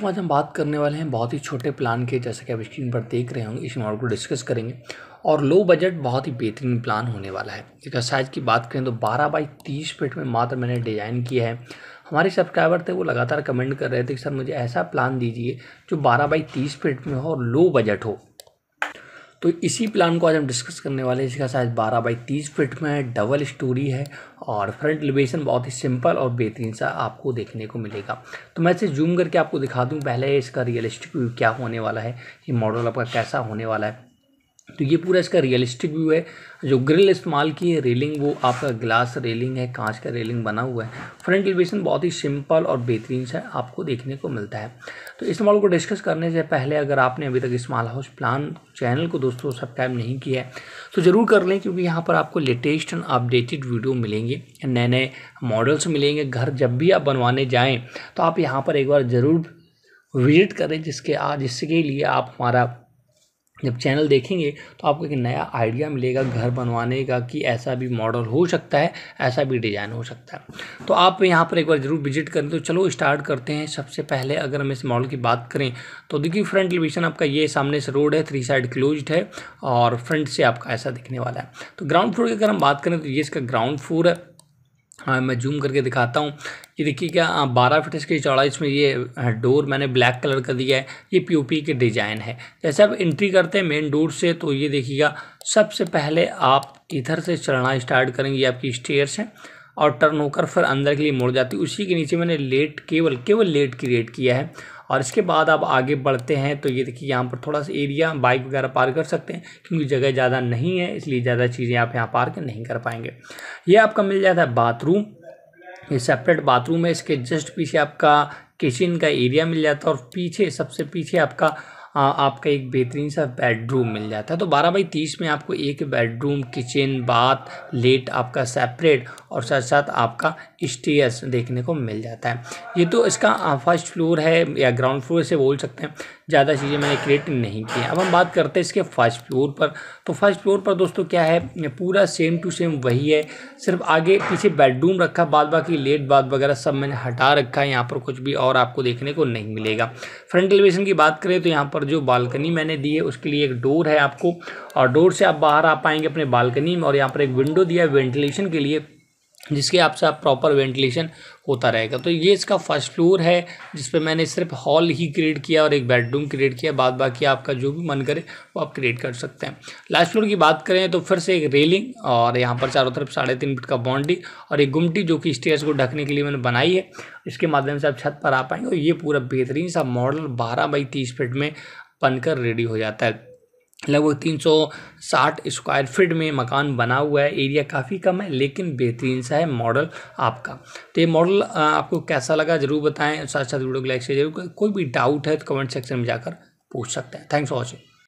तो आज हम बात करने वाले हैं बहुत ही छोटे प्लान के, जैसे कि आप स्क्रीन पर देख रहे होंगे, इस मॉडल को डिस्कस करेंगे। और लो बजट बहुत ही बेहतरीन प्लान होने वाला है। इसका साइज़ की बात करें तो 12x30 फीट में मात्र मैंने डिज़ाइन किया है। हमारे सब्सक्राइबर थे, वो लगातार कमेंट कर रहे थे कि सर मुझे ऐसा प्लान दीजिए जो 12x30 फीट में हो और लो बजट हो। तो इसी प्लान को आज हम डिस्कस करने वाले हैं। इसका साइज़ 12x30 फीट में है, डबल स्टोरी है और फ्रंट एलिवेशन बहुत ही सिंपल और बेहतरीन सा आपको देखने को मिलेगा। तो मैं इसे जूम करके आपको दिखा दूं पहले इसका रियलिस्टिक व्यू क्या होने वाला है, ये मॉडल आपका कैसा होने वाला है। तो ये पूरा इसका रियलिस्टिक व्यू है। जो ग्रिल इस्तेमाल की है, रेलिंग वो आपका ग्लास रेलिंग है, कांच का रेलिंग बना हुआ है। फ्रंट एलिवेशन बहुत ही सिंपल और बेहतरीन सा आपको देखने को मिलता है। तो इस मॉडल को डिस्कस करने से पहले अगर आपने अभी तक स्मॉल हाउस प्लान चैनल को दोस्तों सब्सक्राइब नहीं किया है तो ज़रूर कर लें, क्योंकि यहाँ पर आपको लेटेस्ट एंड अपडेटेड वीडियो मिलेंगे, नए नए मॉडल्स मिलेंगे। घर जब भी आप बनवाने जाएँ तो आप यहाँ पर एक बार ज़रूर विजिट करें, जिसके लिए आप हमारा जब चैनल देखेंगे तो आपको एक नया आइडिया मिलेगा घर बनवाने का कि ऐसा भी मॉडल हो सकता है, ऐसा भी डिज़ाइन हो सकता है। तो आप यहाँ पर एक बार ज़रूर विजिट करें। तो चलो स्टार्ट करते हैं। सबसे पहले अगर हम इस मॉडल की बात करें तो देखिए फ्रंट एलिवेशन आपका ये सामने से रोड है, 3 साइड क्लोज्ड है और फ्रंट से आपका ऐसा दिखने वाला है। तो ग्राउंड फ्लोर की अगर हम बात करें तो ये इसका ग्राउंड फ्लोर है। हाँ, मैं जूम करके दिखाता हूँ। ये देखिए क्या 12 फीट इसकी चौड़ाई, इसमें ये डोर मैंने ब्लैक कलर का दिया है, ये पीओपी के डिज़ाइन है। जैसे आप एंट्री करते हैं मेन डोर से तो ये देखिएगा सबसे पहले आप इधर से चढ़ना स्टार्ट करेंगे, ये आपकी स्टेयर्स हैं और टर्न होकर फिर अंदर के लिए मुड़ जाती है। उसी के नीचे मैंने लेट केवल लेट क्रिएट किया है। और इसके बाद आप आगे बढ़ते हैं तो ये देखिए यहाँ पर थोड़ा सा एरिया बाइक वगैरह पार्क कर सकते हैं, क्योंकि जगह ज़्यादा नहीं है इसलिए ज़्यादा चीज़ें आप यहाँ पार्क नहीं कर पाएंगे। ये आपका मिल जाता है बाथरूम, ये सेपरेट बाथरूम है। इसके जस्ट पीछे आपका किचन का एरिया मिल जाता है और पीछे सबसे पीछे आपका एक बेहतरीन सा बेडरूम मिल जाता है। तो 12x30 में आपको एक बेडरूम, किचन, बाथ, लेट आपका सेपरेट और साथ साथ आपका स्टेयर्स देखने को मिल जाता है। ये तो इसका फर्स्ट फ्लोर है या ग्राउंड फ्लोर से बोल सकते हैं, ज़्यादा चीज़ें मैंने क्रिएट नहीं की। अब हम बात करते हैं इसके फर्स्ट फ्लोर पर। तो फर्स्ट फ्लोर पर दोस्तों क्या है, पूरा सेम टू सेम वही है, सिर्फ आगे पीछे बेडरूम रखा, बाद बाकी लेट बाथ वगैरह सब मैंने हटा रखा है। यहाँ पर कुछ भी और आपको देखने को नहीं मिलेगा। फ्रंट एलिवेशन की बात करें तो यहाँ पर जो बालकनी मैंने दी है उसके लिए एक डोर है आपको, और डोर से आप बाहर आ पाएंगे अपने बालकनी में। और यहाँ पर एक विंडो दिया है वेंटिलेशन के लिए, जिसके आपसे आप प्रॉपर वेंटिलेशन होता रहेगा। तो ये इसका फर्स्ट फ्लोर है, जिस पे मैंने सिर्फ हॉल ही क्रिएट किया और एक बेडरूम क्रिएट किया, बाद बाकी आपका जो भी मन करे वो आप क्रिएट कर सकते हैं। लास्ट फ्लोर की बात करें तो फिर से एक रेलिंग और यहाँ पर चारों तरफ 3.5 फीट का बाउंड्री और एक गुमटी जो कि स्टेयर्स को ढकने के लिए मैंने बनाई है। इसके माध्यम से आप छत पर आ पाएंगे और ये पूरा बेहतरीन सा मॉडल 12x30 फीट में बनकर रेडी हो जाता है। लगभग 360 स्क्वायर फीट में मकान बना हुआ है। एरिया काफ़ी कम है लेकिन बेहतरीन सा है मॉडल आपका। तो ये मॉडल आपको कैसा लगा ज़रूर बताएं, साथ साथ वीडियो को लाइक शेयर जरूर करें। कोई भी डाउट है तो कमेंट सेक्शन में जाकर पूछ सकते हैं। Thanks for watching.